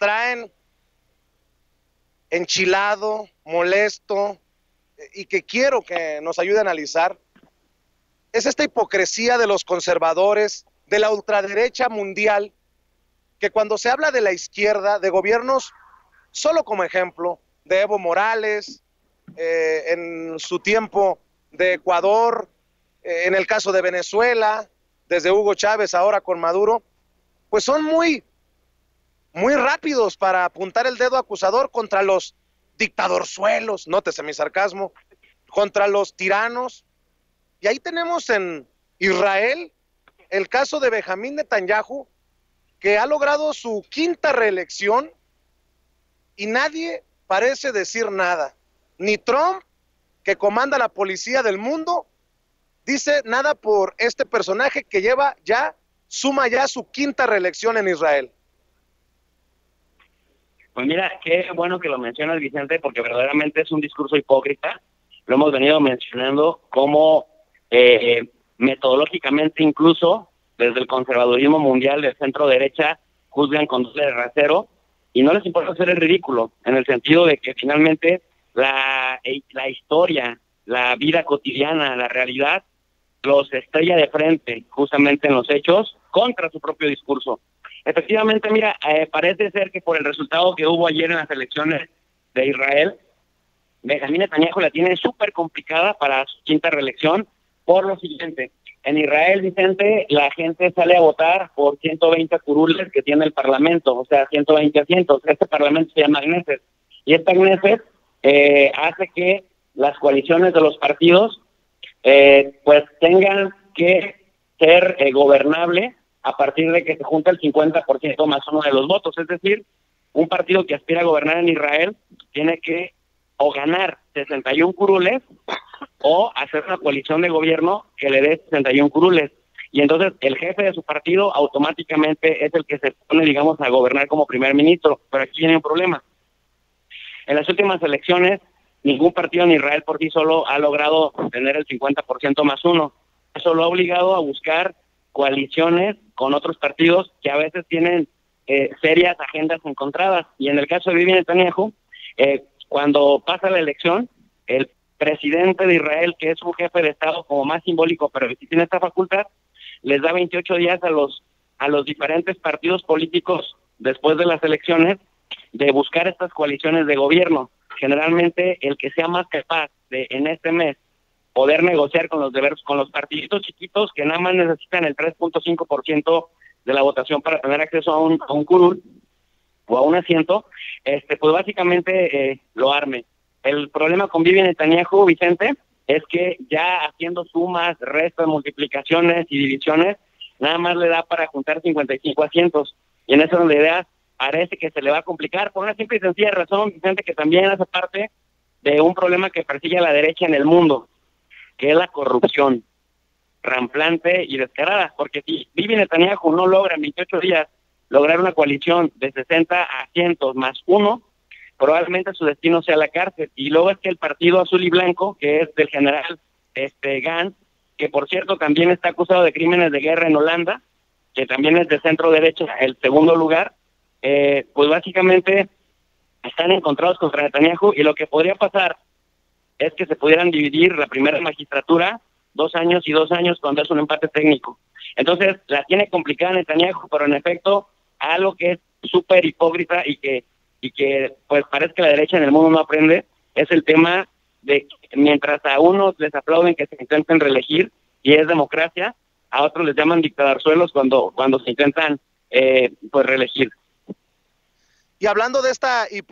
traen enchilado, molesto, y que quiero que nos ayude a analizar, es esta hipocresía de los conservadores, de la ultraderecha mundial, que cuando se habla de la izquierda, de gobiernos, solo como ejemplo, de Evo Morales, en su tiempo de Ecuador, en el caso de Venezuela, desde Hugo Chávez, ahora con Maduro, pues son muy rápidos para apuntar el dedo acusador contra los dictadorzuelos, nótese mi sarcasmo, contra los tiranos. Y ahí tenemos en Israel el caso de Benjamín Netanyahu, que ha logrado su quinta reelección y nadie parece decir nada. Ni Trump, que comanda la policía del mundo, dice nada por este personaje que lleva ya, suma ya su quinta reelección en Israel. Pues mira, qué bueno que lo mencionas, Vicente, porque verdaderamente es un discurso hipócrita. Lo hemos venido mencionando como metodológicamente, incluso desde el conservadurismo mundial del centro derecha, juzgan con doble de rasero y no les importa hacer el ridículo, en el sentido de que finalmente la historia, la vida cotidiana, la realidad, los estrella de frente justamente en los hechos contra su propio discurso. Efectivamente, mira, parece ser que por el resultado que hubo ayer en las elecciones de Israel, Benjamín Netanyahu la tiene súper complicada para su quinta reelección por lo siguiente. En Israel, Vicente, la gente sale a votar por 120 curules que tiene el Parlamento, o sea, 120 asientos. Este Parlamento se llama Knesset. Y esta Knesset hace que las coaliciones de los partidos pues tengan que ser gobernables a partir de que se junta el 50% más uno de los votos. Es decir, un partido que aspira a gobernar en Israel tiene que o ganar 61 curules o hacer una coalición de gobierno que le dé 61 curules. Y entonces el jefe de su partido automáticamente es el que se pone, digamos, a gobernar como primer ministro. Pero aquí viene un problema. En las últimas elecciones, ningún partido en Israel por sí solo ha logrado tener el 50% más uno. Eso lo ha obligado a buscar coaliciones con otros partidos que a veces tienen serias agendas encontradas. Y en el caso de Bibi Netanyahu, cuando pasa la elección, el presidente de Israel, que es un jefe de Estado como más simbólico, pero que tiene esta facultad, les da 28 días a los diferentes partidos políticos después de las elecciones de buscar estas coaliciones de gobierno. Generalmente el que sea más capaz de en este mes poder negociar con los partiditos chiquitos que nada más necesitan el 3.5% de la votación para tener acceso a un curul o a un asiento, pues básicamente lo arme. El problema con Bibi Netanyahu, Vicente, es que ya haciendo sumas, restas, multiplicaciones y divisiones, nada más le da para juntar 55 asientos. Y en eso es la idea, parece que se le va a complicar por una simple y sencilla razón, Vicente, que también hace parte de un problema que persigue a la derecha en el mundo, que es la corrupción ramplante y descarada, porque si Bibi Netanyahu no logra en 28 días lograr una coalición de 60 asientos más uno, probablemente su destino sea la cárcel. Y luego es que el Partido Azul y Blanco, que es del general Gantz, que por cierto también está acusado de crímenes de guerra en Holanda, que también es de centro derecha el segundo lugar, pues básicamente están encontrados contra Netanyahu, y lo que podría pasar es que se pudieran dividir la primera magistratura 2 años y 2 años cuando es un empate técnico. Entonces la tiene complicada Netanyahu, pero en efecto algo que es súper hipócrita y que pues parece que la derecha en el mundo no aprende, es el tema de que mientras a unos les aplauden que se intenten reelegir y es democracia, a otros les llaman dictadorzuelos cuando se intentan pues reelegir. Y hablando de esta hipocresía,